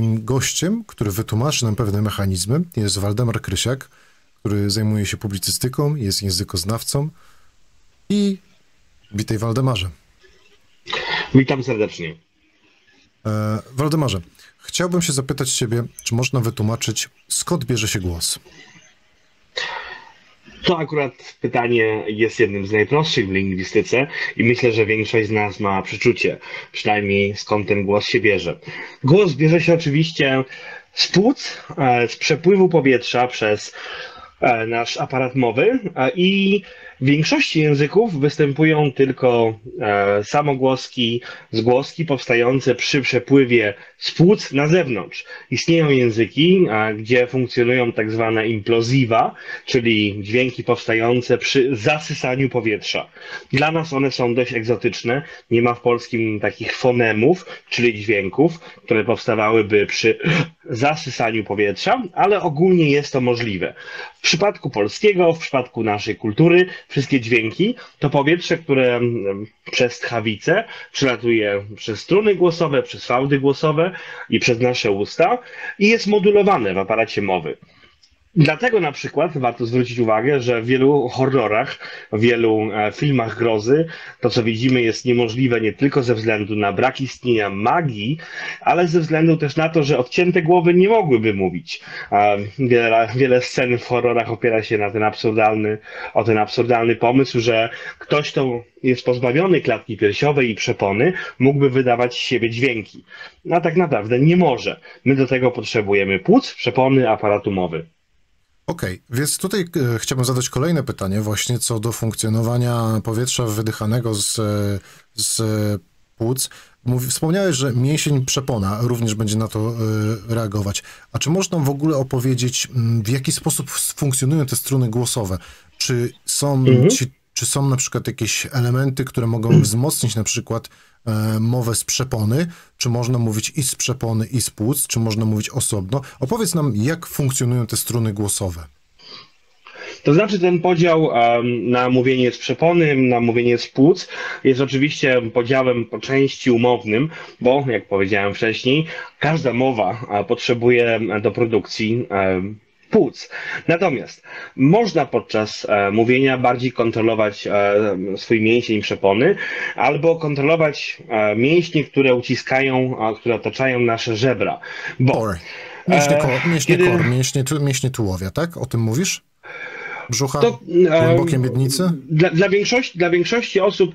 Moim gościem, który wytłumaczy nam pewne mechanizmy, jest Waldemar Krysiak, który zajmuje się publicystyką, jest językoznawcą. I witaj, Waldemarze. Witam serdecznie. Waldemarze, chciałbym się zapytać ciebie, czy można wytłumaczyć, skąd bierze się głos? To akurat pytanie jest jednym z najprostszych w lingwistyce i myślę, że większość z nas ma przeczucie, przynajmniej skąd ten głos się bierze. Głos bierze się oczywiście z płuc, z przepływu powietrza przez nasz aparat mowy i w większości języków występują tylko samogłoski, zgłoski powstające przy przepływie z płuc na zewnątrz. Istnieją języki, gdzie funkcjonują tak zwane imploziwa, czyli dźwięki powstające przy zasysaniu powietrza. Dla nas one są dość egzotyczne. Nie ma w polskim takich fonemów, czyli dźwięków, które powstawałyby przy zasysaniu powietrza, ale ogólnie jest to możliwe. W przypadku polskiego, w przypadku naszej kultury, wszystkie dźwięki to powietrze, które przez tchawice przelatuje przez struny głosowe, przez fałdy głosowe i przez nasze usta i jest modulowane w aparacie mowy. Dlatego na przykład warto zwrócić uwagę, że w wielu horrorach, w wielu filmach grozy to, co widzimy, jest niemożliwe nie tylko ze względu na brak istnienia magii, ale ze względu też na to, że odcięte głowy nie mogłyby mówić. Wiele scen w horrorach opiera się na ten absurdalny pomysł, że ktoś, kto jest pozbawiony klatki piersiowej i przepony, mógłby wydawać z siebie dźwięki. A tak naprawdę nie może. My do tego potrzebujemy płuc, przepony, aparatu mowy. Okej, więc tutaj chciałbym zadać kolejne pytanie właśnie co do funkcjonowania powietrza wydychanego z płuc. Wspomniałeś, że mięsień przepona również będzie na to reagować. A czy można w ogóle opowiedzieć, w jaki sposób funkcjonują te struny głosowe? Czy są, czy są na przykład jakieś elementy, które mogą wzmocnić na przykład mowę z przepony? Czy można mówić i z przepony, i z płuc? Czy można mówić osobno? Opowiedz nam, jak funkcjonują te struny głosowe. To znaczy ten podział na mówienie z przepony, na mówienie z płuc jest oczywiście podziałem po części umownym, bo jak powiedziałem wcześniej, każda mowa potrzebuje do produkcji płuc. Natomiast można podczas mówienia bardziej kontrolować swój mięsień przepony albo kontrolować mięśnie, które uciskają, które otaczają nasze żebra. Bo mięśnie tułowia, tak? O tym mówisz? Brzucha, głębokie miednicy? Dla większości osób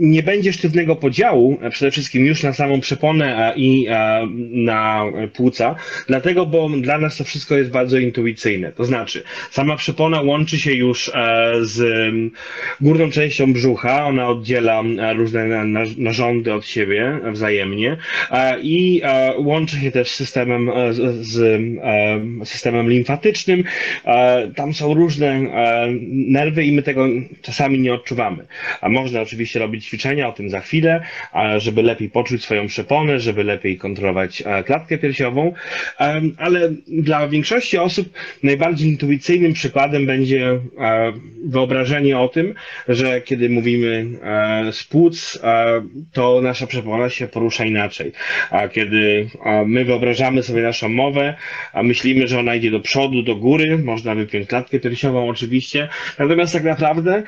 nie będzie sztywnego podziału, przede wszystkim już na samą przeponę i na płuca, dlatego, bo dla nas to wszystko jest bardzo intuicyjne. To znaczy, sama przepona łączy się już z górną częścią brzucha, ona oddziela różne narządy od siebie wzajemnie i łączy się też z systemem limfatycznym. Tam są różne nerwy i my tego czasami nie odczuwamy. A można oczywiście robić ćwiczenia, o tym za chwilę, żeby lepiej poczuć swoją przeponę, żeby lepiej kontrolować klatkę piersiową, ale dla większości osób najbardziej intuicyjnym przykładem będzie wyobrażenie o tym, że kiedy mówimy z płuc, to nasza przepona się porusza inaczej. A kiedy my wyobrażamy sobie naszą mowę, myślimy, że ona idzie do przodu, do góry, można wypiąć klatkę piersiową oczywiście, natomiast tak naprawdę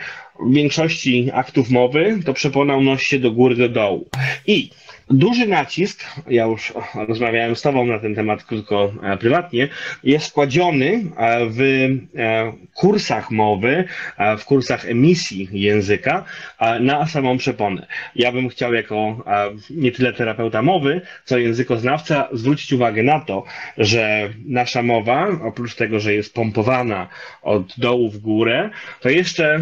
w większości aktów mowy to przepona unosi się do góry, do dołu. I duży nacisk, ja już rozmawiałem z tobą na ten temat krótko prywatnie, jest kładziony w kursach mowy, w kursach emisji języka na samą przeponę. Ja bym chciał jako nie tyle terapeuta mowy, co językoznawca zwrócić uwagę na to, że nasza mowa, oprócz tego, że jest pompowana od dołu w górę, to jeszcze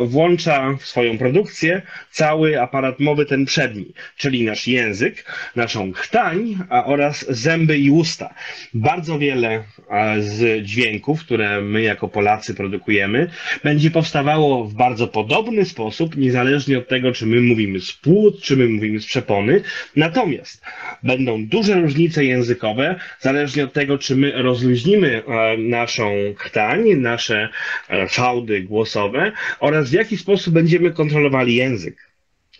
włącza w swoją produkcję cały aparat mowy, ten przedni, czyli nasz język, naszą chtań oraz zęby i usta. Bardzo wiele z dźwięków, które my jako Polacy produkujemy, będzie powstawało w bardzo podobny sposób, niezależnie od tego, czy my mówimy z płuc, czy my mówimy z przepony. Natomiast będą duże różnice językowe, zależnie od tego, czy my rozluźnimy naszą chtań, nasze fałdy głosowe oraz w jaki sposób będziemy kontrolowali język.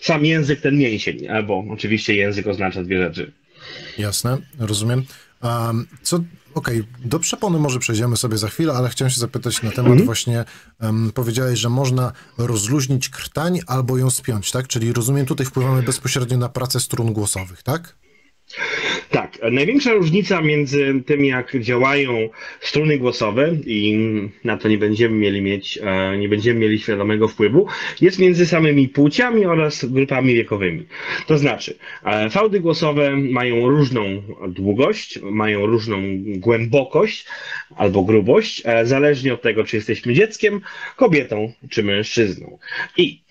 Sam język, ten mięsień, bo oczywiście język oznacza dwie rzeczy. Jasne, rozumiem. Do przepony może przejdziemy sobie za chwilę, ale chciałem się zapytać na temat właśnie, powiedziałeś, że można rozluźnić krtań albo ją spiąć, tak? Czyli rozumiem, tutaj wpływamy bezpośrednio na pracę strun głosowych, tak? Tak. Największa różnica między tym, jak działają struny głosowe i na to nie będziemy mieli świadomego wpływu, jest między samymi płciami oraz grupami wiekowymi. To znaczy, fałdy głosowe mają różną długość, mają różną głębokość albo grubość, zależnie od tego, czy jesteśmy dzieckiem, kobietą czy mężczyzną. I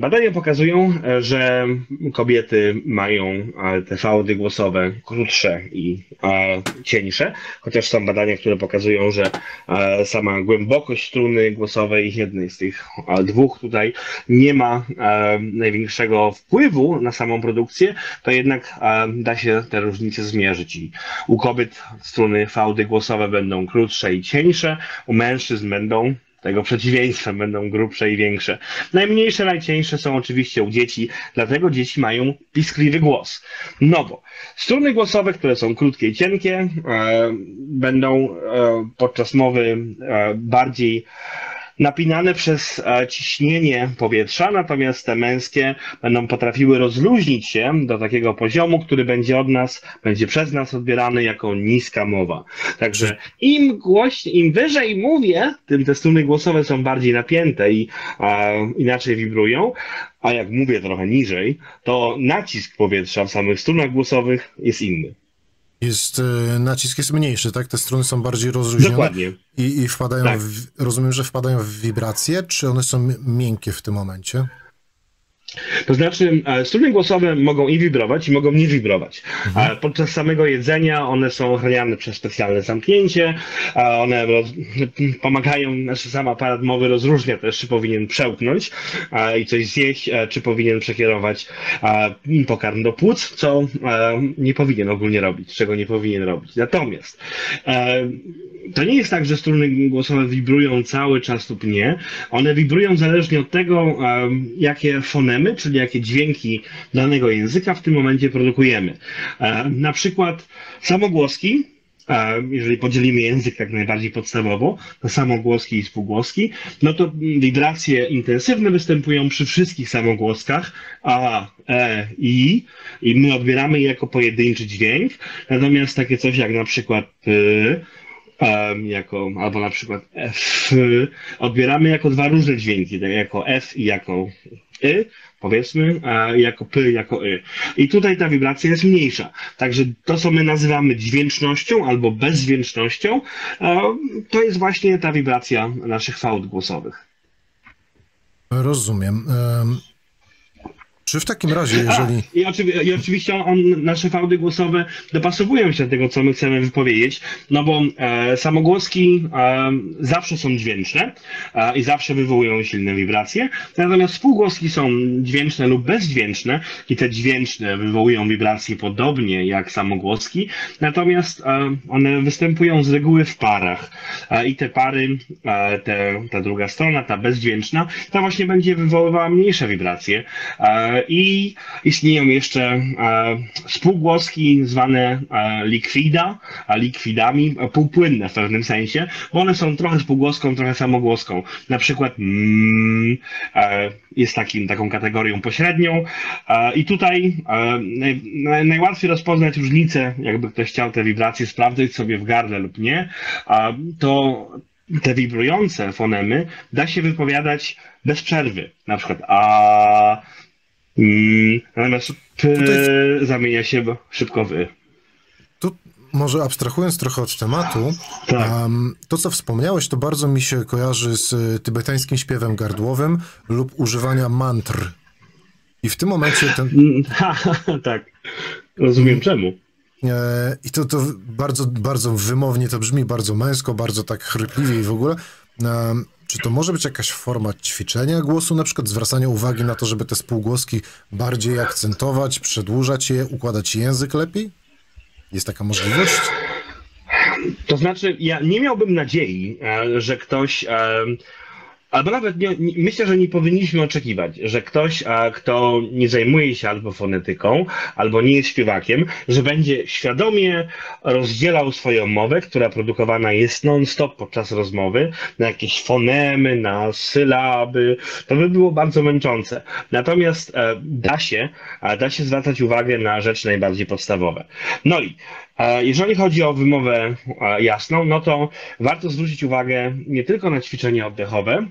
badania pokazują, że kobiety mają te fałdy głosowe krótsze i cieńsze, chociaż są badania, które pokazują, że sama głębokość struny głosowej jednej z tych dwóch tutaj nie ma największego wpływu na samą produkcję, to jednak da się te różnice zmierzyć. I u kobiet struny fałdy głosowe będą krótsze i cieńsze, u mężczyzn będą tego przeciwieństwa, będą grubsze i większe. Najmniejsze, najcieńsze są oczywiście u dzieci, dlatego dzieci mają piskliwy głos. No bo struny głosowe, które są krótkie i cienkie, będą podczas mowy bardziej napinane przez ciśnienie powietrza, natomiast te męskie będą potrafiły rozluźnić się do takiego poziomu, który będzie przez nas odbierany jako niska mowa. Także im głośniej, im wyżej mówię, tym te struny głosowe są bardziej napięte i inaczej wibrują, a jak mówię trochę niżej, to nacisk powietrza w samych strunach głosowych jest inny. Nacisk jest mniejszy, tak? Te struny są bardziej rozluźnione. Dokładnie. I wpadają, tak. Rozumiem, że wpadają w wibracje, czy one są miękkie w tym momencie? To znaczy, struny głosowe mogą i wibrować, i mogą nie wibrować. Mhm. Podczas samego jedzenia one są ochroniane przez specjalne zamknięcie, one pomagają, znaczy sam aparat mowy rozróżnia też, czy powinien przełknąć i coś zjeść, czy powinien przekierować pokarm do płuc, co nie powinien ogólnie robić, czego nie powinien robić. Natomiast to nie jest tak, że struny głosowe wibrują cały czas lub nie. One wibrują zależnie od tego, jakie fonemy, czyli jakie dźwięki danego języka w tym momencie produkujemy. Na przykład samogłoski, jeżeli podzielimy język tak najbardziej podstawowo na samogłoski i spółgłoski, no to wibracje intensywne występują przy wszystkich samogłoskach a, e, i my odbieramy je jako pojedynczy dźwięk. Natomiast takie coś jak na przykład albo na przykład F odbieramy jako dwa różne dźwięki, jako F i jako Y, powiedzmy, jako P, jako Y. I tutaj ta wibracja jest mniejsza. Także to, co my nazywamy dźwięcznością albo bezdźwięcznością, to jest właśnie ta wibracja naszych fałd głosowych. Rozumiem. Czy w takim razie, jeżeli... I oczywiście nasze fałdy głosowe dopasowują się do tego, co my chcemy wypowiedzieć, no bo samogłoski zawsze są dźwięczne i zawsze wywołują silne wibracje, natomiast spółgłoski są dźwięczne lub bezdźwięczne i te dźwięczne wywołują wibracje podobnie jak samogłoski, natomiast one występują z reguły w parach i te pary, ta druga strona, ta bezdźwięczna, ta właśnie będzie wywoływała mniejsze wibracje. I istnieją jeszcze spółgłoski zwane likwidami, półpłynne w pewnym sensie, bo one są trochę spółgłoską, trochę samogłoską. Na przykład jest taką kategorią pośrednią i tutaj najłatwiej rozpoznać różnicę, jakby ktoś chciał te wibracje sprawdzać sobie w gardle lub nie, to te wibrujące fonemy da się wypowiadać bez przerwy, na przykład a... Natomiast zamienia się szybko w y. Tu może abstrahując trochę od tematu, tak. To co wspomniałeś, to bardzo mi się kojarzy z tybetańskim śpiewem gardłowym lub używania mantr. I w tym momencie ten... Tak, rozumiem czemu. I to bardzo, bardzo wymownie to brzmi, bardzo męsko, bardzo tak chrypliwie i w ogóle... Czy to może być jakaś forma ćwiczenia głosu, na przykład zwracania uwagi na to, żeby te spółgłoski bardziej akcentować, przedłużać je, układać język lepiej? Jest taka możliwość? To znaczy, ja nie miałbym nadziei, że ktoś Albo nawet myślę, że nie powinniśmy oczekiwać, że ktoś, kto nie zajmuje się albo fonetyką, albo nie jest śpiewakiem, że będzie świadomie rozdzielał swoją mowę, która produkowana jest non-stop podczas rozmowy, na jakieś fonemy, na sylaby. To by było bardzo męczące. Natomiast da się zwracać uwagę na rzeczy najbardziej podstawowe. No i jeżeli chodzi o wymowę jasną, no to warto zwrócić uwagę nie tylko na ćwiczenia oddechowe,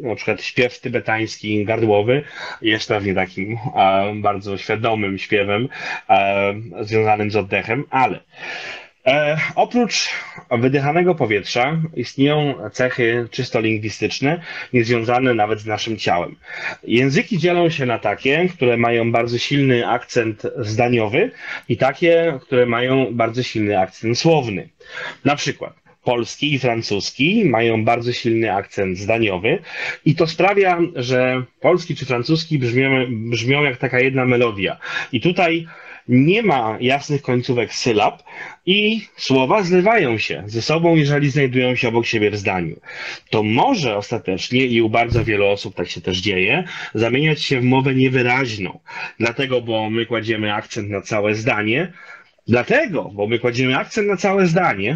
na przykład śpiew tybetański, gardłowy jest pewnie takim bardzo świadomym śpiewem związanym z oddechem, ale oprócz wydychanego powietrza istnieją cechy czysto lingwistyczne, niezwiązane nawet z naszym ciałem. Języki dzielą się na takie, które mają bardzo silny akcent zdaniowy i takie, które mają bardzo silny akcent słowny. Na przykład polski i francuski mają bardzo silny akcent zdaniowy i to sprawia, że polski czy francuski brzmią jak taka jedna melodia. I tutaj nie ma jasnych końcówek sylab i słowa zlewają się ze sobą, jeżeli znajdują się obok siebie w zdaniu. To może ostatecznie, i u bardzo wielu osób tak się też dzieje, zamieniać się w mowę niewyraźną. Dlatego, bo my kładziemy akcent na całe zdanie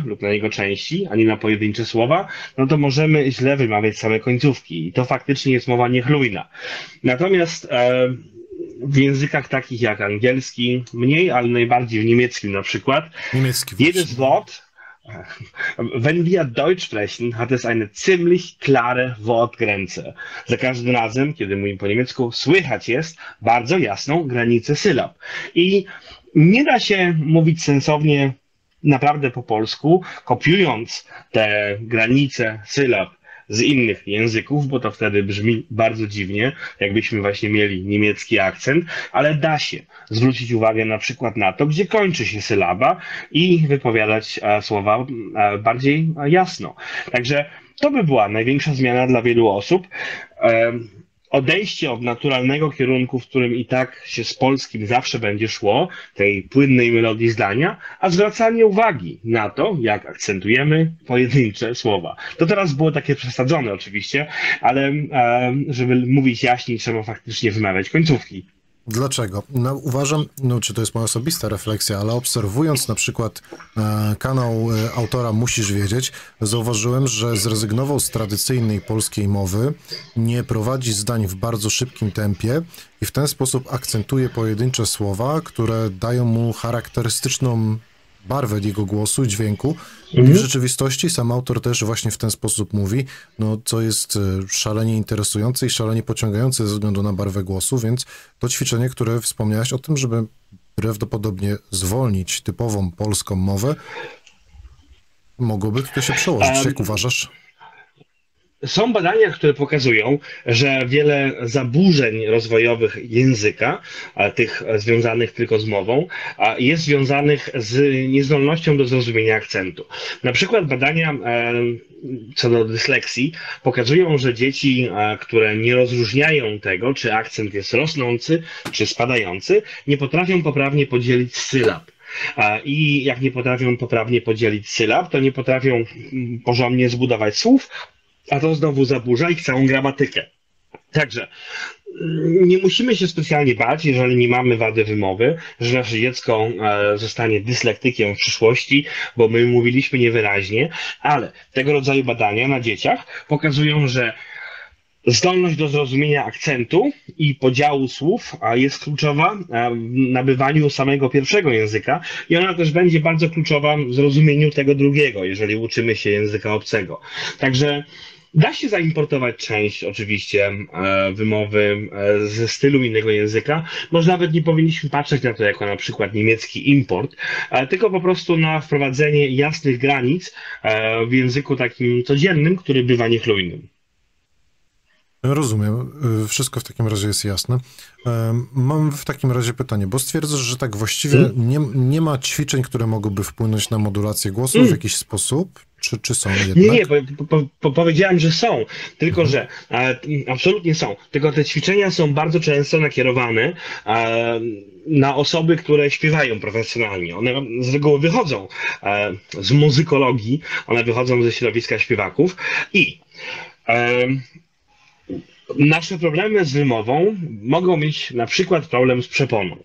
lub na jego części, a nie na pojedyncze słowa, no to możemy źle wymawiać same końcówki i to faktycznie jest mowa niechlujna. Natomiast w językach takich jak angielski mniej, ale najbardziej w niemieckim na przykład. Jedes Wort, wenn wir Deutsch sprechen, hat es eine ziemlich klare Wortgrenze. Za każdym razem, kiedy mówimy po niemiecku, słychać jest bardzo jasną granicę sylab. I nie da się mówić sensownie naprawdę po polsku, kopiując te granice sylab z innych języków, bo to wtedy brzmi bardzo dziwnie, jakbyśmy właśnie mieli niemiecki akcent, ale da się zwrócić uwagę na przykład na to, gdzie kończy się sylaba i wypowiadać słowa bardziej jasno. Także to by była największa zmiana dla wielu osób. Odejście od naturalnego kierunku, w którym i tak się z polskim zawsze będzie szło, tej płynnej melodii zdania, a zwracanie uwagi na to, jak akcentujemy pojedyncze słowa. To teraz było takie przesadzone oczywiście, ale żeby mówić jaśniej, trzeba faktycznie wymawiać końcówki. Dlaczego? No, uważam, czy to jest moja osobista refleksja, ale obserwując na przykład kanał autora Musisz Wiedzieć, zauważyłem, że zrezygnował z tradycyjnej polskiej mowy, nie prowadzi zdań w bardzo szybkim tempie i w ten sposób akcentuje pojedyncze słowa, które dają mu charakterystyczną barwę jego głosu i dźwięku. I w rzeczywistości sam autor też właśnie w ten sposób mówi, co jest szalenie interesujące i szalenie pociągające ze względu na barwę głosu, więc to ćwiczenie, które wspomniałeś o tym, żeby prawdopodobnie zwolnić typową polską mowę, mogłoby tutaj się przełożyć. Jak uważasz? Są badania, które pokazują, że wiele zaburzeń rozwojowych języka, tych związanych tylko z mową, jest związanych z niezdolnością do zrozumienia akcentu. Na przykład badania co do dysleksji pokazują, że dzieci, które nie rozróżniają tego, czy akcent jest rosnący, czy spadający, nie potrafią poprawnie podzielić sylab. I jak nie potrafią poprawnie podzielić sylab, to nie potrafią porządnie zbudować słów, a to znowu zaburza ich całą gramatykę. Także nie musimy się specjalnie bać, jeżeli nie mamy wady wymowy, że nasze dziecko zostanie dyslektykiem w przyszłości, bo my mówiliśmy niewyraźnie, ale tego rodzaju badania na dzieciach pokazują, że zdolność do zrozumienia akcentu i podziału słów jest kluczowa w nabywaniu samego pierwszego języka i ona też będzie bardzo kluczowa w zrozumieniu tego drugiego, jeżeli uczymy się języka obcego. Także da się zaimportować część oczywiście wymowy ze stylu innego języka. Może nawet nie powinniśmy patrzeć na to jako na przykład niemiecki import, tylko po prostu na wprowadzenie jasnych granic w języku takim codziennym, który bywa niechlujnym. Rozumiem. Wszystko w takim razie jest jasne. Mam w takim razie pytanie, bo stwierdzasz, że tak właściwie nie ma ćwiczeń, które mogłyby wpłynąć na modulację głosu w jakiś sposób? Czy są jednak? Nie, powiedziałem, że są, tylko że absolutnie są, tylko te ćwiczenia są bardzo często nakierowane na osoby, które śpiewają profesjonalnie. One z reguły wychodzą z muzykologii, one wychodzą ze środowiska śpiewaków i Nasze problemy z wymową mogą mieć na przykład problem z przeponą.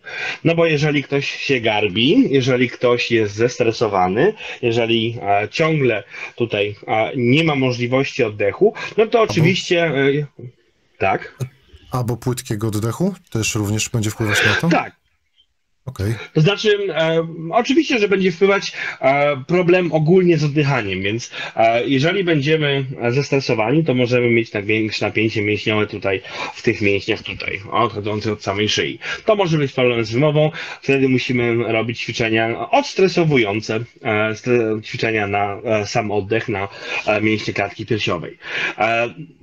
No bo jeżeli ktoś się garbi, jeżeli ktoś jest zestresowany, jeżeli ciągle tutaj nie ma możliwości oddechu, no to oczywiście... tak? Albo płytkiego oddechu też również będzie wpływać na to? Tak. Okay. To znaczy, oczywiście, że będzie wpływać problem ogólnie z oddychaniem, więc jeżeli będziemy zestresowani, to możemy mieć większe napięcie mięśniowe tutaj, w tych mięśniach tutaj, odchodzące od samej szyi. To może być problem z wymową, wtedy musimy robić ćwiczenia odstresowujące, ćwiczenia na sam oddech, na mięśnie klatki piersiowej.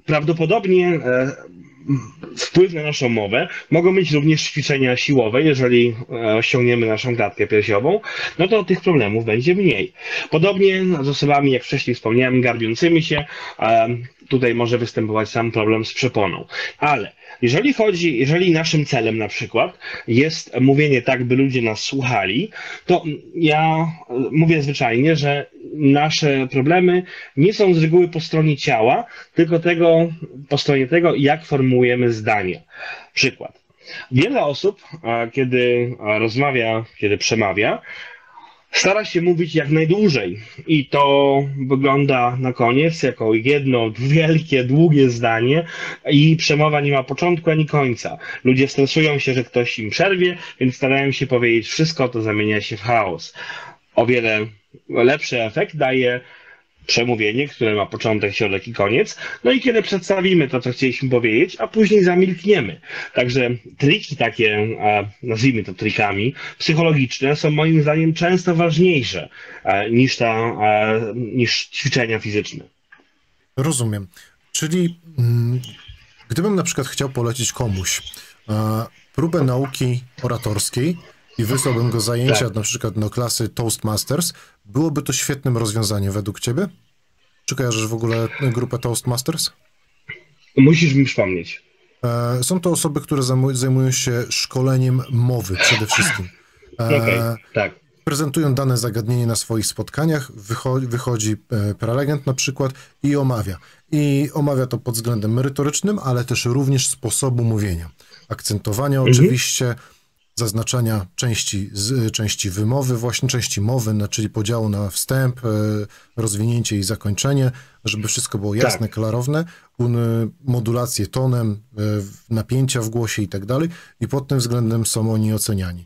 Prawdopodobnie wpływ na naszą mowę mogą mieć również ćwiczenia siłowe. Jeżeli osiągniemy naszą klatkę piersiową, no to tych problemów będzie mniej. Podobnie z osobami, jak wcześniej wspomniałem, garbiącymi się, tutaj może występować sam problem z przeponą. Ale jeżeli naszym celem na przykład jest mówienie tak, by ludzie nas słuchali, to ja mówię zwyczajnie, że nasze problemy nie są z reguły po stronie ciała, tylko po stronie tego, jak formułujemy zdanie. Przykład. Wiele osób, kiedy rozmawia, kiedy przemawia, stara się mówić jak najdłużej i to wygląda na koniec jako jedno wielkie, długie zdanie i przemowa nie ma początku ani końca. Ludzie stresują się, że ktoś im przerwie, więc starają się powiedzieć wszystko, to zamienia się w chaos. O wiele lepszy efekt daje przemówienie, które ma początek, środek i koniec, no i kiedy przedstawimy to, co chcieliśmy powiedzieć, a później zamilkniemy. Także triki takie, nazwijmy to trikami, psychologiczne są moim zdaniem często ważniejsze niż ćwiczenia fizyczne. Rozumiem. Czyli gdybym na przykład chciał polecić komuś próbę nauki oratorskiej i wysłałbym go zajęcia na przykład do klasy Toastmasters, byłoby to świetnym rozwiązaniem według ciebie? Czy kojarzysz w ogóle grupę Toastmasters? Musisz mi przypomnieć. Są to osoby, które zajmują się szkoleniem mowy przede wszystkim. Okay, tak. Prezentują dane zagadnienie na swoich spotkaniach, wychodzi prelegent na przykład i omawia. I omawia to pod względem merytorycznym, ale też również sposobu mówienia. Akcentowania oczywiście, zaznaczania części wymowy, właśnie części mowy, czyli podziału na wstęp, rozwinięcie i zakończenie, żeby wszystko było jasne, klarowne, modulację tonem, napięcia w głosie i tak dalej. I pod tym względem są oni oceniani.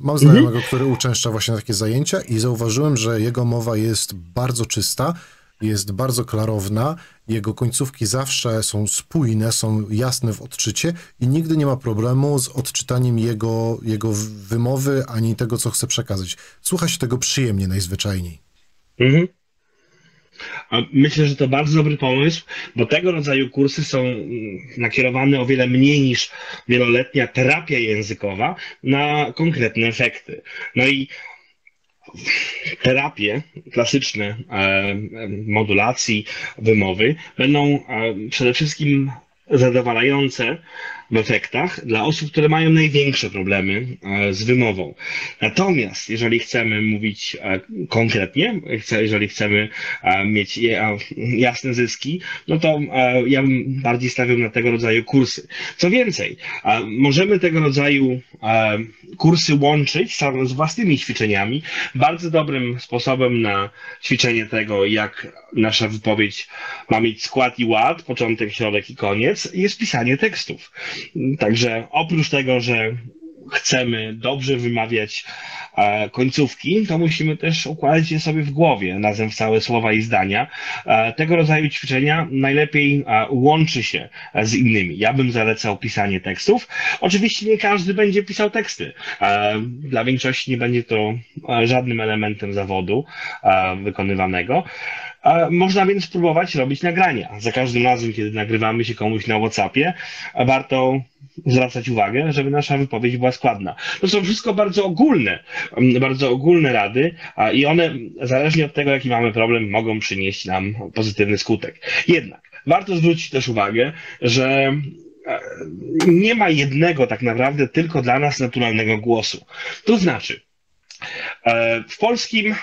Mam znajomego, który uczęszcza właśnie na takie zajęcia i zauważyłem, że jego mowa jest bardzo czysta, jest bardzo klarowna, jego końcówki zawsze są spójne, są jasne w odczycie i nigdy nie ma problemu z odczytaniem jego wymowy ani tego, co chce przekazać. Słucha się tego przyjemnie najzwyczajniej. Myślę, że to bardzo dobry pomysł, bo tego rodzaju kursy są nakierowane o wiele mniej niż wieloletnia terapia językowa na konkretne efekty. No i terapie klasyczne modulacji wymowy będą przede wszystkim zadowalające w efektach dla osób, które mają największe problemy z wymową. Natomiast jeżeli chcemy mówić konkretnie, jeżeli chcemy mieć jasne zyski, no to ja bardziej stawiam na tego rodzaju kursy. Co więcej, możemy tego rodzaju kursy łączyć z własnymi ćwiczeniami. Bardzo dobrym sposobem na ćwiczenie tego, jak nasza wypowiedź ma mieć skład i ład, początek, środek i koniec, jest pisanie tekstów. Także oprócz tego, że chcemy dobrze wymawiać końcówki, to musimy też układać je sobie w głowie razem w całe słowa i zdania. Tego rodzaju ćwiczenia najlepiej łączy się z innymi. Ja bym zalecał pisanie tekstów. Oczywiście nie każdy będzie pisał teksty. Dla większości nie będzie to żadnym elementem zawodu wykonywanego. Można więc spróbować robić nagrania. Za każdym razem, kiedy nagrywamy się komuś na WhatsAppie, warto zwracać uwagę, żeby nasza wypowiedź była składna. To są wszystko bardzo ogólne rady i one, zależnie od tego, jaki mamy problem, mogą przynieść nam pozytywny skutek. Jednak warto zwrócić też uwagę, że nie ma jednego tak naprawdę tylko dla nas naturalnego głosu. To znaczy, w polskim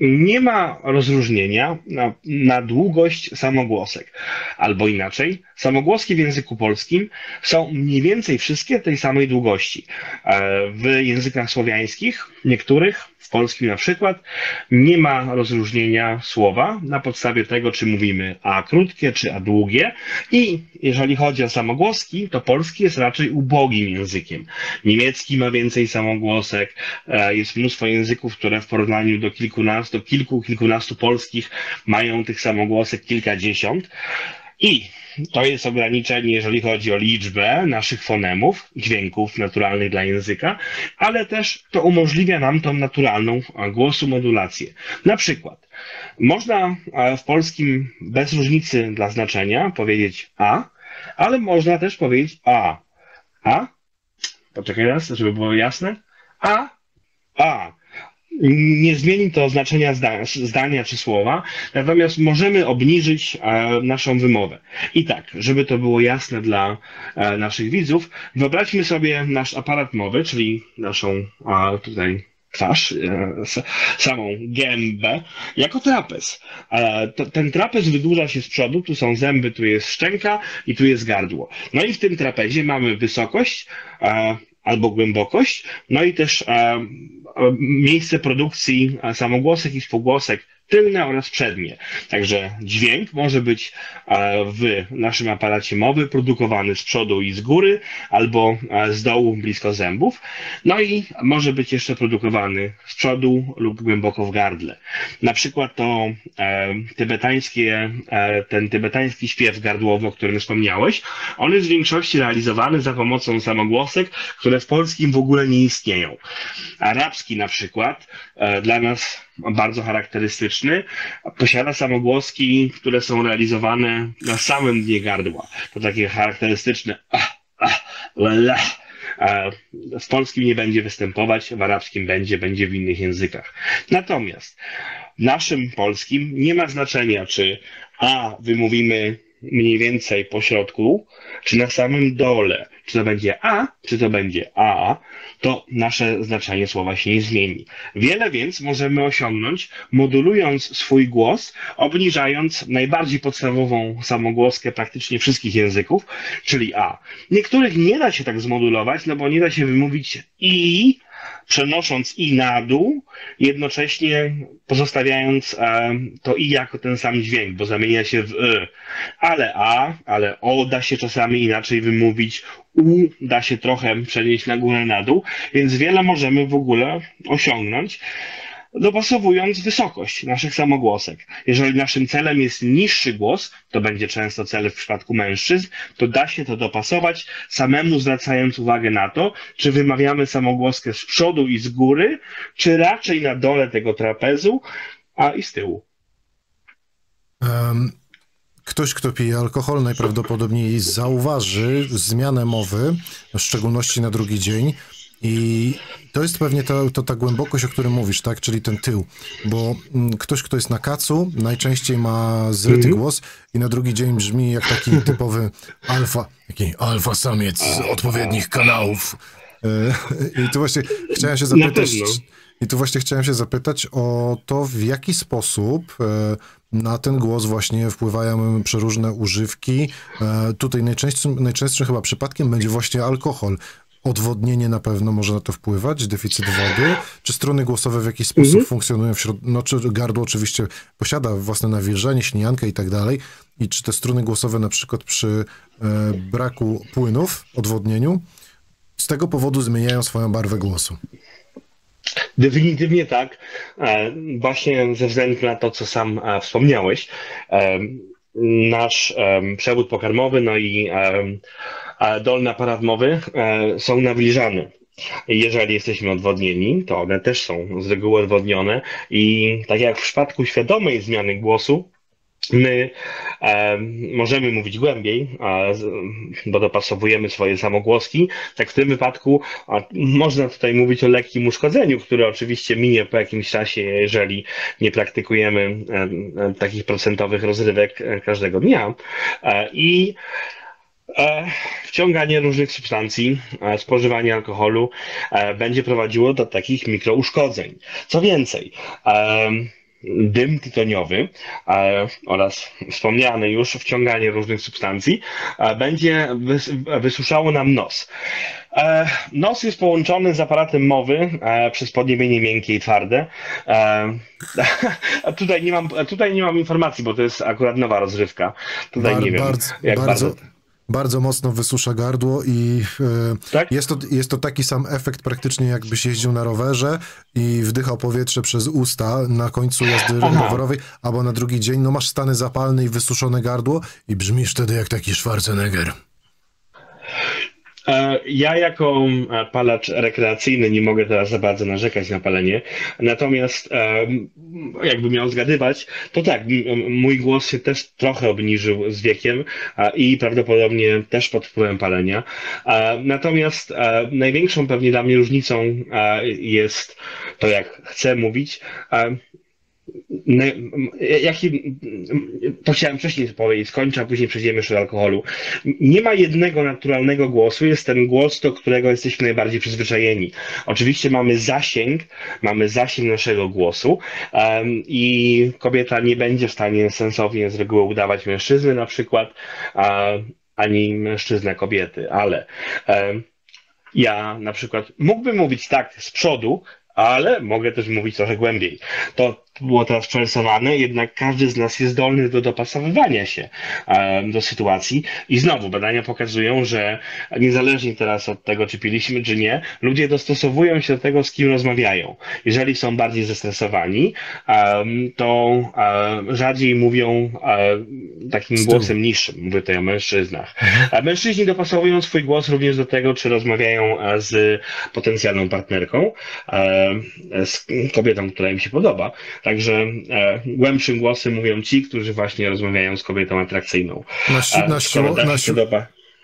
nie ma rozróżnienia na długość samogłosek. Albo inaczej, samogłoski w języku polskim są mniej więcej wszystkie tej samej długości. W językach słowiańskich, niektórych, w polskim na przykład, nie ma rozróżnienia słowa na podstawie tego, czy mówimy a krótkie, czy a długie. I jeżeli chodzi o samogłoski, to polski jest raczej ubogim językiem. Niemiecki ma więcej samogłosek, jest mnóstwo języków, które w porównaniu do kilkunastu polskich mają tych samogłosek kilkadziesiąt. I to jest ograniczenie, jeżeli chodzi o liczbę naszych fonemów, dźwięków naturalnych dla języka, ale też to umożliwia nam tą naturalną głosu modulację. Na przykład można w polskim bez różnicy dla znaczenia powiedzieć a, ale można też powiedzieć a. A? Poczekaj raz, żeby było jasne. A. A. Nie zmieni to znaczenia zdania czy słowa, natomiast możemy obniżyć naszą wymowę. I tak, żeby to było jasne dla naszych widzów, wyobraźmy sobie nasz aparat mowy, czyli naszą tutaj twarz, samą gębę, jako trapez. Ten trapez wydłuża się z przodu, tu są zęby, tu jest szczęka i tu jest gardło. No i w tym trapezie mamy wysokość, albo głębokość, no i też miejsce produkcji samogłosek i spółgłosek tylne oraz przednie. Także dźwięk może być w naszym aparacie mowy produkowany z przodu i z góry, albo z dołu blisko zębów, no i może być jeszcze produkowany z przodu lub głęboko w gardle. Na przykład to ten tybetański śpiew gardłowy, o którym wspomniałeś, on jest w większości realizowany za pomocą samogłosek, które w polskim w ogóle nie istnieją. Arabski na przykład, dla nas bardzo charakterystyczny, posiada samogłoski, które są realizowane na samym dnie gardła. To takie charakterystyczne la. W polskim nie będzie występować, w arabskim będzie w innych językach. Natomiast w naszym polskim nie ma znaczenia, czy a wymówimy mniej więcej po środku, czy na samym dole, czy to będzie a, czy to będzie a, to nasze znaczenie słowa się nie zmieni. Wiele więc możemy osiągnąć, modulując swój głos, obniżając najbardziej podstawową samogłoskę praktycznie wszystkich języków, czyli a. Niektórych nie da się tak zmodulować, no bo nie da się wymówić i, przenosząc i na dół, jednocześnie pozostawiając to i jako ten sam dźwięk, bo zamienia się w y. Ale a, ale o da się czasami inaczej wymówić, u da się trochę przenieść na górę, na dół, więc wiele możemy w ogóle osiągnąć, dopasowując wysokość naszych samogłosek. Jeżeli naszym celem jest niższy głos, to będzie często cel w przypadku mężczyzn, to da się to dopasować, samemu zwracając uwagę na to, czy wymawiamy samogłoskę z przodu i z góry, czy raczej na dole tego trapezu, a i z tyłu. Ktoś, kto pije alkohol, najprawdopodobniej zauważy zmianę mowy, w szczególności na drugi dzień. I to jest pewnie ta głębokość, o której mówisz, tak? Czyli ten tył, bo ktoś, kto jest na kacu, najczęściej ma zryty głos i na drugi dzień brzmi jak taki typowy alfa, taki alfa samiec z odpowiednich kanałów. I tu właśnie chciałem się zapytać, o to, w jaki sposób na ten głos właśnie wpływają przeróżne używki. Tutaj najczęstszym chyba przypadkiem będzie właśnie alkohol. Odwodnienie na pewno może na to wpływać, deficyt wody. Czy struny głosowe w jakiś sposób funkcjonują w środku? No, czy gardło oczywiście posiada własne nawilżenie, śnijankę i tak dalej. I czy te struny głosowe na przykład przy braku płynów, odwodnieniu, z tego powodu zmieniają swoją barwę głosu? Definitywnie tak. Właśnie ze względu na to, co sam wspomniałeś, nasz przewód pokarmowy, no i dolny aparat mowy są nawilżane. Jeżeli jesteśmy odwodnieni, to one też są z reguły odwodnione i tak jak w przypadku świadomej zmiany głosu, my możemy mówić głębiej, bo dopasowujemy swoje samogłoski. Tak w tym wypadku można tutaj mówić o lekkim uszkodzeniu, które oczywiście minie po jakimś czasie, jeżeli nie praktykujemy takich procentowych rozrywek każdego dnia. I wciąganie różnych substancji, spożywanie alkoholu będzie prowadziło do takich mikrouszkodzeń. Co więcej, dym tytoniowy oraz wspomniane już wciąganie różnych substancji będzie wysuszało nam nos. Nos jest połączony z aparatem mowy przez podniebienie miękkie i twarde. Tutaj nie mam informacji, bo to jest akurat nowa rozrywka. Tutaj nie wiem, jak bardzo mocno wysusza gardło i tak? jest to taki sam efekt praktycznie, jakbyś jeździł na rowerze i wdychał powietrze przez usta na końcu jazdy rowerowej, albo na drugi dzień, no masz stany zapalne i wysuszone gardło i brzmisz wtedy jak taki Schwarzenegger. Ja jako palacz rekreacyjny nie mogę teraz za bardzo narzekać na palenie, natomiast jakby miał zgadywać, to tak, mój głos się też trochę obniżył z wiekiem i prawdopodobnie też pod wpływem palenia. Natomiast największą pewnie dla mnie różnicą jest to, jak chcę mówić. To chciałem wcześniej powiedzieć, skończę, a później przejdziemy jeszcze do alkoholu. Nie ma jednego naturalnego głosu, jest ten głos, do którego jesteśmy najbardziej przyzwyczajeni. Oczywiście mamy zasięg naszego głosu i kobieta nie będzie w stanie sensownie z reguły udawać mężczyzny na przykład, ani mężczyzna kobiety, ale ja na przykład mógłbym mówić tak z przodu, ale mogę też mówić trochę głębiej. To było teraz przerysowane, jednak każdy z nas jest zdolny do dopasowywania się do sytuacji i znowu badania pokazują, że niezależnie teraz od tego, czy piliśmy, czy nie, ludzie dostosowują się do tego, z kim rozmawiają. Jeżeli są bardziej zestresowani, to rzadziej mówią takim głosem niższym, mówię tutaj o mężczyznach. A mężczyźni dopasowują swój głos również do tego, czy rozmawiają z potencjalną partnerką, z kobietą, która im się podoba. Także głębszym głosem mówią ci, którzy właśnie rozmawiają z kobietą atrakcyjną.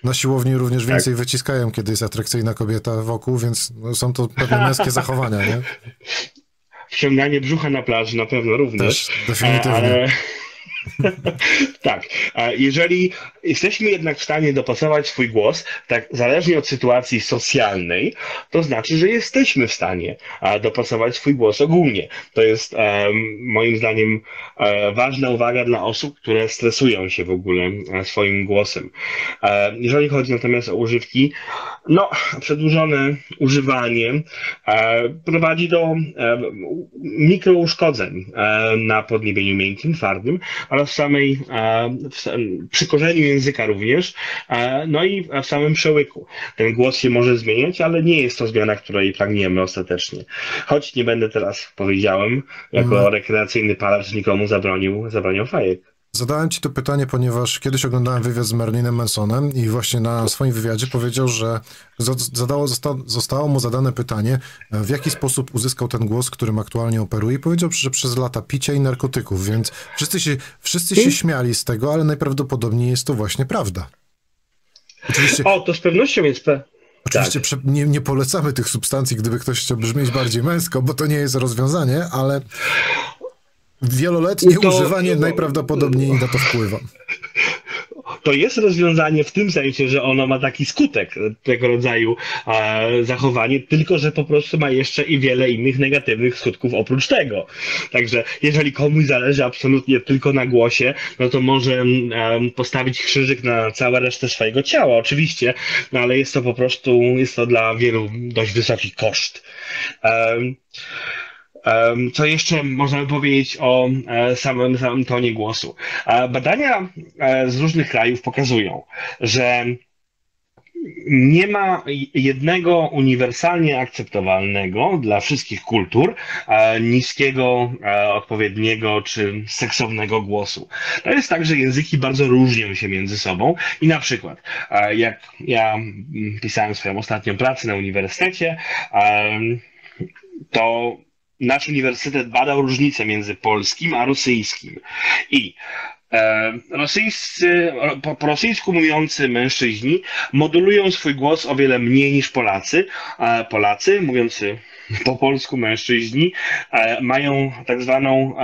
Na siłowni również więcej wyciskają, kiedy jest atrakcyjna kobieta wokół, więc są to pewne męskie zachowania, nie? Wciąganie brzucha na plaży na pewno również. Też, definitywnie. Tak, jeżeli jesteśmy jednak w stanie dopasować swój głos, tak zależnie od sytuacji socjalnej, to znaczy, że jesteśmy w stanie dopasować swój głos ogólnie. To jest moim zdaniem ważna uwaga dla osób, które stresują się w ogóle swoim głosem. Jeżeli chodzi natomiast o używki, no przedłużone używanie prowadzi do mikrouszkodzeń na podniebieniu miękkim, twardym, ale przy korzeniu języka również, no i w samym przełyku. Ten głos się może zmieniać, ale nie jest to zmiana, której pragniemy ostatecznie. Choć nie będę teraz, powiedziałem, jako rekreacyjny palacz nikomu zabronił fajek. Zadałem ci to pytanie, ponieważ kiedyś oglądałem wywiad z Marilinem Mansonem i właśnie na swoim wywiadzie powiedział, że zostało mu zadane pytanie, w jaki sposób uzyskał ten głos, którym aktualnie operuje, i powiedział, że przez lata picia i narkotyków, więc wszyscy się śmiali z tego, ale najprawdopodobniej jest to właśnie prawda. Oczywiście, to z pewnością jest prawda. Oczywiście nie polecamy tych substancji, gdyby ktoś chciał brzmieć bardziej męsko, bo to nie jest rozwiązanie, ale... Wieloletnie używanie najprawdopodobniej na to wpływa. To jest rozwiązanie w tym sensie, że ono ma taki skutek tego rodzaju zachowanie, tylko że po prostu ma jeszcze i wiele innych negatywnych skutków oprócz tego. Także jeżeli komuś zależy absolutnie tylko na głosie, no to może postawić krzyżyk na całą resztę swojego ciała, oczywiście, no ale jest to po prostu, jest to dla wielu dość wysoki koszt. Co jeszcze można powiedzieć o samym tonie głosu? Badania z różnych krajów pokazują, że nie ma jednego uniwersalnie akceptowalnego dla wszystkich kultur niskiego, odpowiedniego czy seksownego głosu. To jest tak, że języki bardzo różnią się między sobą i na przykład jak ja pisałem swoją ostatnią pracę na uniwersytecie, to nasz uniwersytet badał różnicę między polskim a rosyjskim i po rosyjsku mówiący mężczyźni modulują swój głos o wiele mniej niż Polacy. Polacy mówiący po polsku mężczyźni mają tak zwaną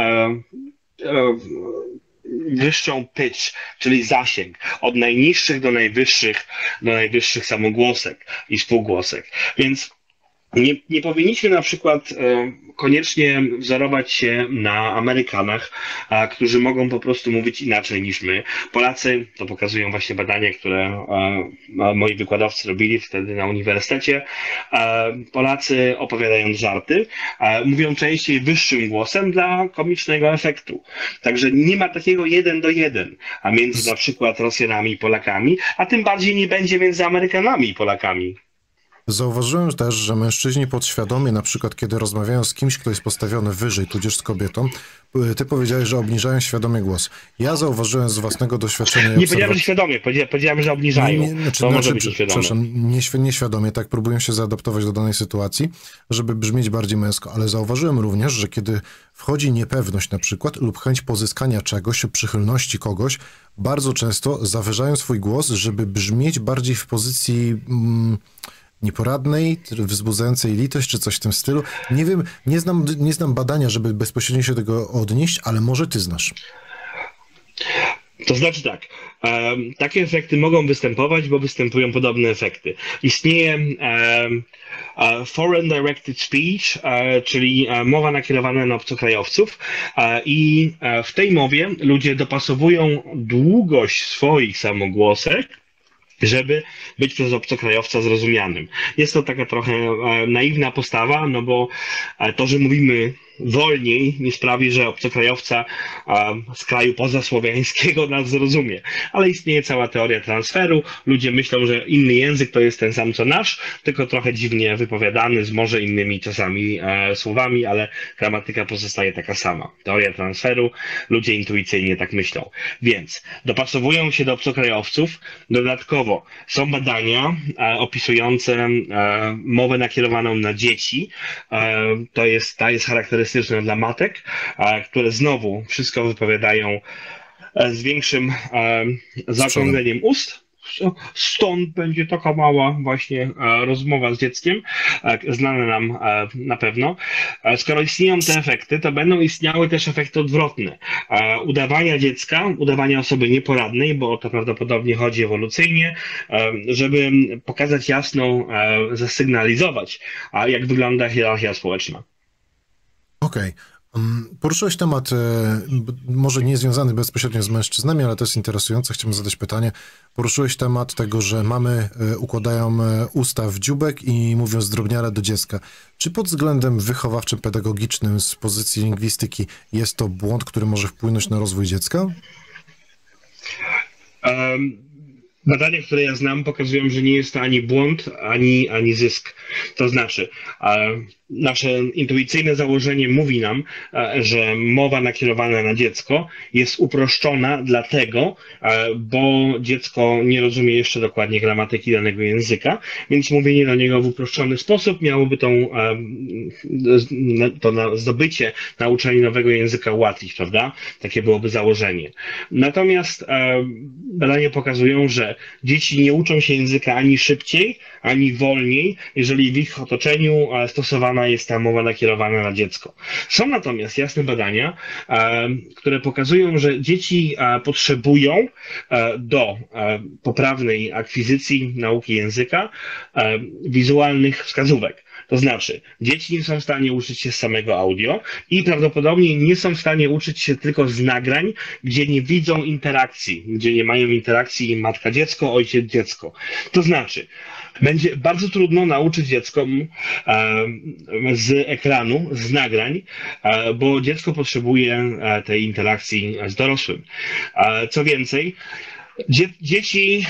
wyższą pitch, czyli zasięg od najniższych do najwyższych samogłosek i współgłosek. Więc Nie powinniśmy na przykład koniecznie wzorować się na Amerykanach, którzy mogą po prostu mówić inaczej niż my. Polacy, to pokazują właśnie badania, które moi wykładowcy robili wtedy na uniwersytecie, Polacy opowiadając żarty, mówią częściej wyższym głosem dla komicznego efektu. Także nie ma takiego 1:1 między na przykład Rosjanami i Polakami, a tym bardziej nie będzie między Amerykanami i Polakami. Zauważyłem też, że mężczyźni podświadomie, na przykład kiedy rozmawiają z kimś, kto jest postawiony wyżej, tudzież z kobietą, ty powiedziałeś, że obniżają świadomie głos. Ja zauważyłem z własnego doświadczenia... Nie powiedziałem, że świadomie, powiedziałem, że obniżają. Nieświadomie, tak próbuję się zaadaptować do danej sytuacji, żeby brzmieć bardziej męsko, ale zauważyłem również, że kiedy wchodzi niepewność na przykład lub chęć pozyskania czegoś, przychylności kogoś, bardzo często zawyżają swój głos, żeby brzmieć bardziej w pozycji... nieporadnej, wzbudzającej litość, czy coś w tym stylu. Nie wiem, nie znam badania, żeby bezpośrednio się do tego odnieść, ale może ty znasz. To znaczy tak, takie efekty mogą występować, bo występują podobne efekty. Istnieje foreign directed speech, czyli mowa nakierowana na obcokrajowców i w tej mowie ludzie dopasowują długość swoich samogłosek, żeby być przez obcokrajowca zrozumianym. Jest to taka trochę naiwna postawa, no bo to, że mówimy wolniej, nie sprawi, że obcokrajowca z kraju pozasłowiańskiego nas zrozumie. Ale istnieje cała teoria transferu. Ludzie myślą, że inny język to jest ten sam co nasz, tylko trochę dziwnie wypowiadany, z może innymi czasami słowami, ale gramatyka pozostaje taka sama. Teoria transferu, ludzie intuicyjnie tak myślą. Więc dopasowują się do obcokrajowców. Dodatkowo są badania opisujące mowę nakierowaną na dzieci. Ta jest charakterystyczna dla matek, które znowu wszystko wypowiadają z większym zaciągnięciem ust. Stąd będzie taka mała właśnie rozmowa z dzieckiem, znane nam na pewno. Skoro istnieją te efekty, to będą istniały też efekty odwrotne. Udawania dziecka, udawania osoby nieporadnej, bo o to prawdopodobnie chodzi ewolucyjnie, żeby pokazać jasno, zasygnalizować, jak wygląda hierarchia społeczna. Okej. Poruszyłeś temat może nie związany bezpośrednio z mężczyznami, ale to jest interesujące. Chciałbym zadać pytanie. Poruszyłeś temat tego, że mamy układają usta w dzióbek i mówią zdrobniale do dziecka. Czy pod względem wychowawczym, pedagogicznym z pozycji lingwistyki jest to błąd, który może wpłynąć na rozwój dziecka? Badania, które ja znam, pokazują, że nie jest to ani błąd, ani zysk. To znaczy, nasze intuicyjne założenie mówi nam, że mowa nakierowana na dziecko jest uproszczona dlatego, bo dziecko nie rozumie jeszcze dokładnie gramatyki danego języka, więc mówienie do niego w uproszczony sposób miałoby to zdobycie, nauczenie nowego języka ułatwić, prawda? Takie byłoby założenie. Natomiast badania pokazują, że dzieci nie uczą się języka ani szybciej, ani wolniej, jeżeli w ich otoczeniu stosowana jest ta mowa nakierowana na dziecko. Są natomiast jasne badania, które pokazują, że dzieci potrzebują do poprawnej akwizycji nauki języka wizualnych wskazówek. To znaczy, dzieci nie są w stanie uczyć się z samego audio i prawdopodobnie nie są w stanie uczyć się tylko z nagrań, gdzie nie widzą interakcji, gdzie nie mają interakcji matka-dziecko, ojciec-dziecko. To znaczy, będzie bardzo trudno nauczyć dziecko z ekranu, z nagrań, bo dziecko potrzebuje tej interakcji z dorosłym. Co więcej, dzieci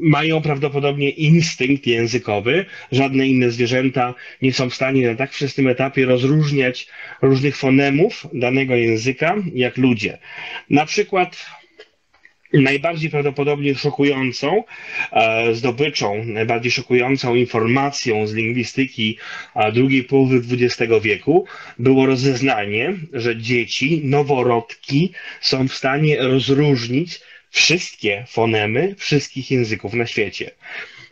mają prawdopodobnie instynkt językowy. Żadne inne zwierzęta nie są w stanie na tak wczesnym etapie rozróżniać różnych fonemów danego języka jak ludzie. Na przykład najbardziej prawdopodobnie szokującą zdobyczą, najbardziej szokującą informacją z lingwistyki drugiej połowy XX wieku było rozeznanie, że dzieci, noworodki są w stanie rozróżnić wszystkie fonemy wszystkich języków na świecie.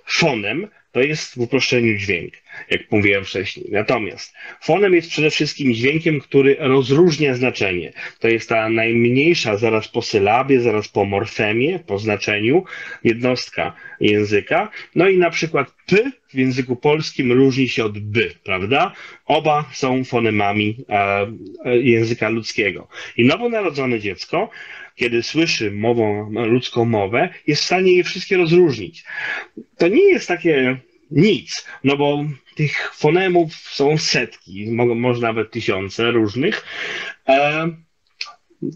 Fonem to jest w uproszczeniu dźwięk. jak mówiłem wcześniej. Natomiast fonem jest przede wszystkim dźwiękiem, który rozróżnia znaczenie. To jest ta najmniejsza zaraz po sylabie, zaraz po morfemie, po znaczeniu jednostka języka. No i na przykład p w języku polskim różni się od by, prawda? Oba są fonemami języka ludzkiego. I nowonarodzone dziecko, kiedy słyszy mową, ludzką mowę, jest w stanie je wszystkie rozróżnić. To nie jest takie nic, no bo tych fonemów są setki, może nawet tysiące różnych.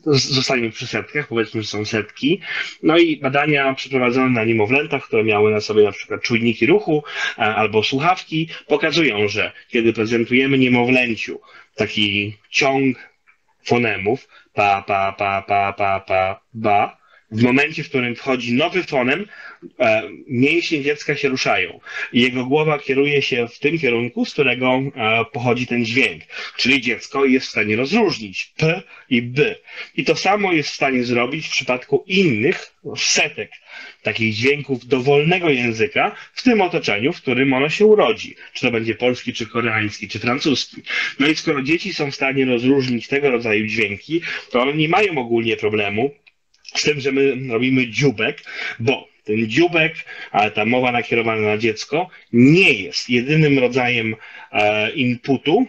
Zostaniemy przy setkach, powiedzmy, że są setki. No i badania przeprowadzone na niemowlętach, które miały na sobie na przykład czujniki ruchu albo słuchawki, pokazują, że kiedy prezentujemy niemowlęciu taki ciąg fonemów, pa, pa, pa, pa, pa, pa, ba, w momencie, w którym wchodzi nowy fonem, mięśnie dziecka się ruszają. Jego głowa kieruje się w tym kierunku, z którego pochodzi ten dźwięk. Czyli dziecko jest w stanie rozróżnić p i b. I to samo jest w stanie zrobić w przypadku innych setek takich dźwięków dowolnego języka w tym otoczeniu, w którym ono się urodzi. Czy to będzie polski, czy koreański, czy francuski. No i skoro dzieci są w stanie rozróżnić tego rodzaju dźwięki, to one nie mają ogólnie problemu z tym, że my robimy dzióbek, bo ten dzióbek, ale ta mowa nakierowana na dziecko, nie jest jedynym rodzajem inputu,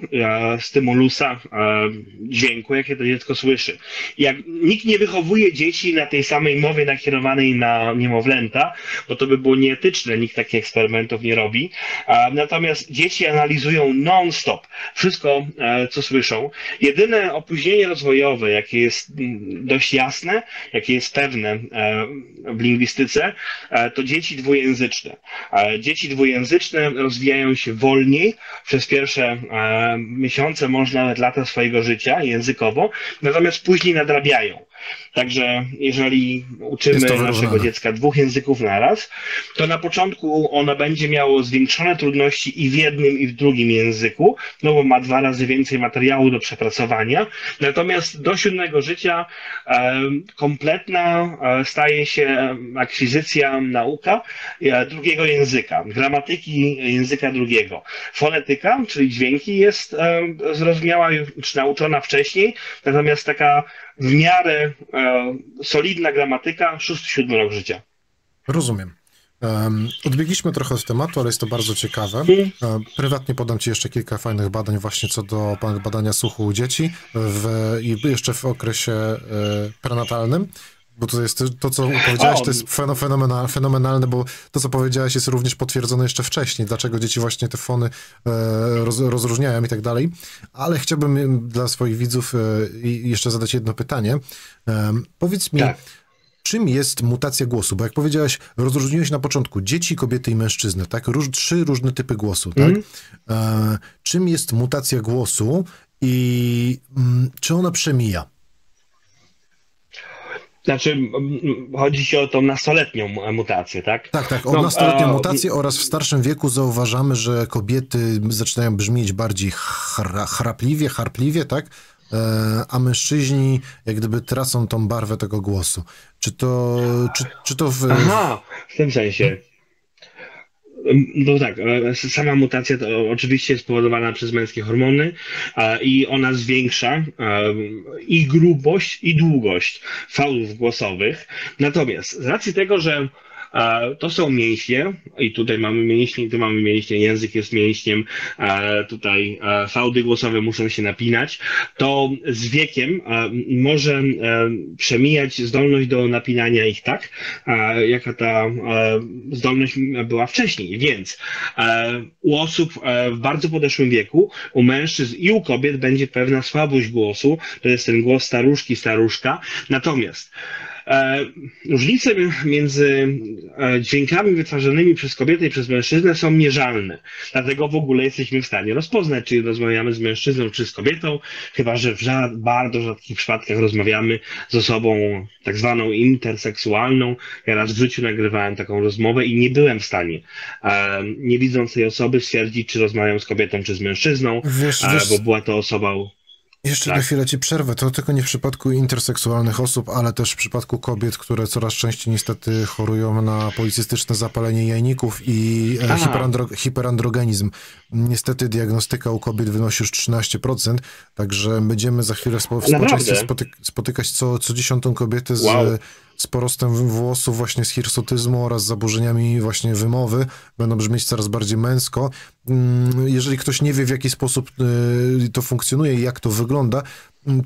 stymulusa dźwięku, jakie to dziecko słyszy. Jak nikt nie wychowuje dzieci na tej samej mowie nakierowanej na niemowlęta, bo to by było nieetyczne, nikt takich eksperymentów nie robi. Natomiast dzieci analizują non-stop wszystko, co słyszą. Jedyne opóźnienie rozwojowe, jakie jest dość jasne, jakie jest pewne w lingwistyce, to dzieci dwujęzyczne. Dzieci dwujęzyczne rozwijają się wolniej przez pierwsze miesiące, może nawet lata swojego życia językowo, natomiast później nadrabiają. Także jeżeli uczymy naszego dziecka dwóch języków naraz, to na początku ono będzie miało zwiększone trudności i w jednym, i w drugim języku, no bo ma dwa razy więcej materiału do przepracowania. Natomiast do 7 życia kompletna staje się akwizycja, nauka drugiego języka, gramatyki języka drugiego. Fonetyka, czyli dźwięki, jest zrozumiała czy nauczona wcześniej, natomiast taka w miarę solidna gramatyka, 6-7 rok życia. Rozumiem. Odbiegliśmy trochę od tematu, ale jest to bardzo ciekawe. Prywatnie podam Ci jeszcze kilka fajnych badań właśnie co do badania słuchu u dzieci i jeszcze w okresie prenatalnym. Bo to jest to, co powiedziałeś, to jest fenomenalne, bo to, co powiedziałeś, jest również potwierdzone jeszcze wcześniej, dlaczego dzieci właśnie te fony rozróżniają i tak dalej. Ale chciałbym dla swoich widzów jeszcze zadać jedno pytanie. Powiedz mi, tak, czym jest mutacja głosu? Bo jak powiedziałeś, rozróżniłeś na początku dzieci, kobiety i mężczyznę, tak? Trzy różne typy głosu, tak? Czym jest mutacja głosu i czy ona przemija? Znaczy, chodzi się o tą nastoletnią mutację, tak? Tak, tak, o nastoletnią mutację oraz w starszym wieku zauważamy, że kobiety zaczynają brzmieć bardziej harpliwie, tak? A mężczyźni jak gdyby tracą tą barwę tego głosu. Czy to w... Aha, w tym sensie. No tak, sama mutacja to oczywiście jest spowodowana przez męskie hormony i ona zwiększa i grubość, i długość fałdów głosowych. Natomiast z racji tego, że to są mięśnie i tutaj mamy mięśnie, tu mamy mięśnie, język jest mięśniem, tutaj fałdy głosowe muszą się napinać, to z wiekiem może przemijać zdolność do napinania ich tak, jaka ta zdolność była wcześniej, więc u osób w bardzo podeszłym wieku, u mężczyzn i u kobiet będzie pewna słabość głosu, to jest ten głos staruszki, staruszka, natomiast różnice między dźwiękami wytwarzanymi przez kobietę i przez mężczyznę są mierzalne. Dlatego w ogóle jesteśmy w stanie rozpoznać, czy rozmawiamy z mężczyzną, czy z kobietą, chyba że w bardzo rzadkich przypadkach rozmawiamy z osobą tak zwaną interseksualną. Ja raz w życiu nagrywałem taką rozmowę i nie byłem w stanie, nie widząc tej osoby, stwierdzić, czy rozmawiam z kobietą, czy z mężczyzną, bo była to osoba... Jeszcze na chwilę ci przerwę. To tylko nie w przypadku interseksualnych osób, ale też w przypadku kobiet, które coraz częściej niestety chorują na policystyczne zapalenie jajników i hiperandrogenizm. Niestety diagnostyka u kobiet wynosi już 13%, także będziemy za chwilę w społeczeństwie spotykać co 10. kobietę z porostem włosów, właśnie z hirsutyzmu oraz zaburzeniami właśnie wymowy. Będą brzmieć coraz bardziej męsko. Jeżeli ktoś nie wie, w jaki sposób to funkcjonuje i jak to wygląda,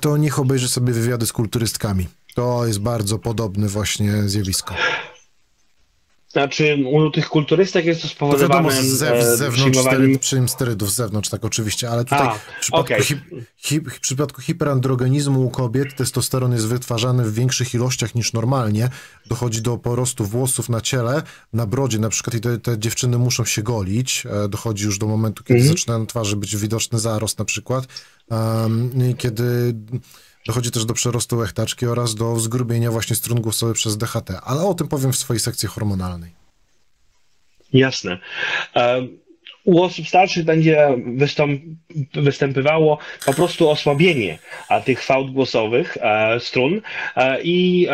to niech obejrzy sobie wywiady z kulturystkami. To jest bardzo podobne właśnie zjawisko. Znaczy, u tych kulturystek jest to spowodowane... To wiadomo, z zewnątrz przyjm sterydów, z zewnątrz, tak oczywiście, ale tutaj w przypadku hiperandrogenizmu u kobiet testosteron jest wytwarzany w większych ilościach niż normalnie. Dochodzi do porostu włosów na ciele, na brodzie na przykład, i te dziewczyny muszą się golić. Dochodzi już do momentu, kiedy zaczyna na twarzy być widoczny zarost na przykład. Kiedy... Dochodzi też do przerostu łechtaczki oraz do zgrubienia właśnie strun głosowych przez DHT, ale o tym powiem w swojej sekcji hormonalnej. Jasne. U osób starszych będzie występowało po prostu osłabienie tych fałd głosowych strun i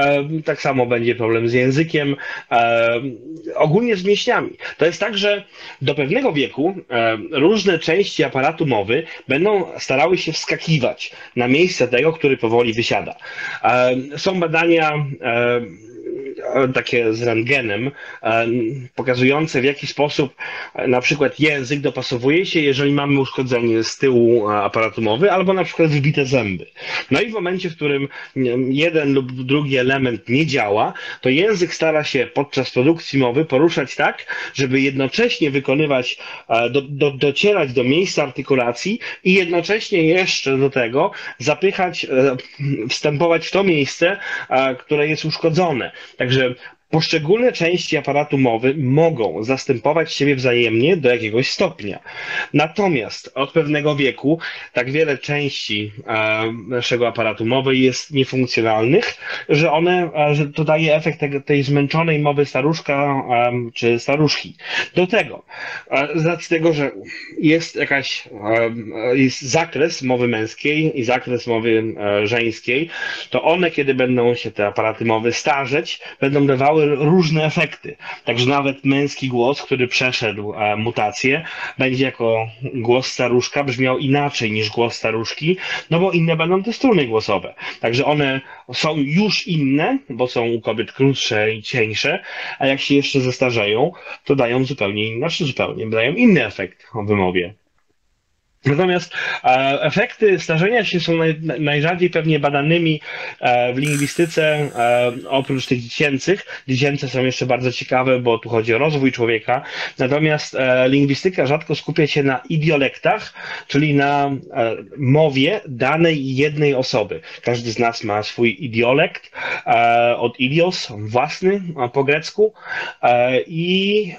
tak samo będzie problem z językiem, ogólnie z mięśniami. To jest tak, że do pewnego wieku różne części aparatu mowy będą starały się wskakiwać na miejsce tego, który powoli wysiada. Są badania takie z rentgenem, pokazujące, w jaki sposób na przykład język dopasowuje się, jeżeli mamy uszkodzenie z tyłu aparatu mowy, albo na przykład wybite zęby. No i w momencie, w którym jeden lub drugi element nie działa, to język stara się podczas produkcji mowy poruszać tak, żeby jednocześnie wykonywać, docierać do miejsca artykulacji i jednocześnie jeszcze do tego zapychać, wstępować w to miejsce, które jest uszkodzone. Także poszczególne części aparatu mowy mogą zastępować siebie wzajemnie do jakiegoś stopnia. Natomiast od pewnego wieku tak wiele części naszego aparatu mowy jest niefunkcjonalnych, że to daje efekt tej zmęczonej mowy staruszka czy staruszki. Do tego, z racji tego, że jest jakaś zakres mowy męskiej i zakres mowy żeńskiej, to one, kiedy będą się te aparaty mowy starzeć, będą dawały różne efekty. Także nawet męski głos, który przeszedł mutację, będzie jako głos staruszka brzmiał inaczej niż głos staruszki, no bo inne będą te struny głosowe. Także one są już inne, bo są u kobiet krótsze i cieńsze, a jak się jeszcze zestarzeją, to dają zupełnie inne, dają inny efekt o wymowie. Natomiast efekty starzenia się są najrzadziej pewnie badanymi w lingwistyce, oprócz tych dziecięcych. Dziecięce są jeszcze bardzo ciekawe, bo tu chodzi o rozwój człowieka. Natomiast lingwistyka rzadko skupia się na idiolektach, czyli na mowie danej jednej osoby. Każdy z nas ma swój idiolekt, od idios, własny po grecku, i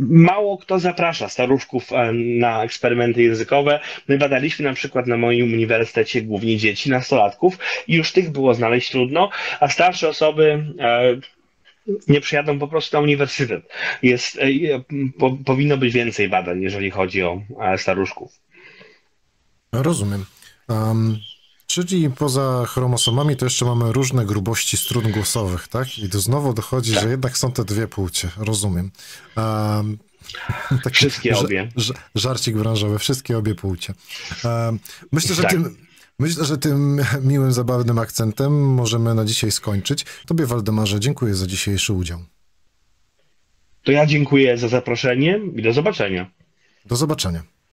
mało kto zaprasza staruszków na eksperymenty językowe. My badaliśmy na przykład na moim uniwersytecie głównie dzieci, nastolatków, i już tych było znaleźć trudno, a starsze osoby nie przyjadą po prostu na uniwersytet. Powinno być więcej badań, jeżeli chodzi o staruszków. Rozumiem. Czyli poza chromosomami to jeszcze mamy różne grubości strun głosowych, tak? I tu znowu dochodzi, że jednak są te dwie płcie. Rozumiem. Wszystkie obie. Żarcik branżowy. Wszystkie obie płcie. Myślę, że tym miłym, zabawnym akcentem możemy na dzisiaj skończyć. Tobie, Waldemarze, dziękuję za dzisiejszy udział. To ja dziękuję za zaproszenie i do zobaczenia. Do zobaczenia.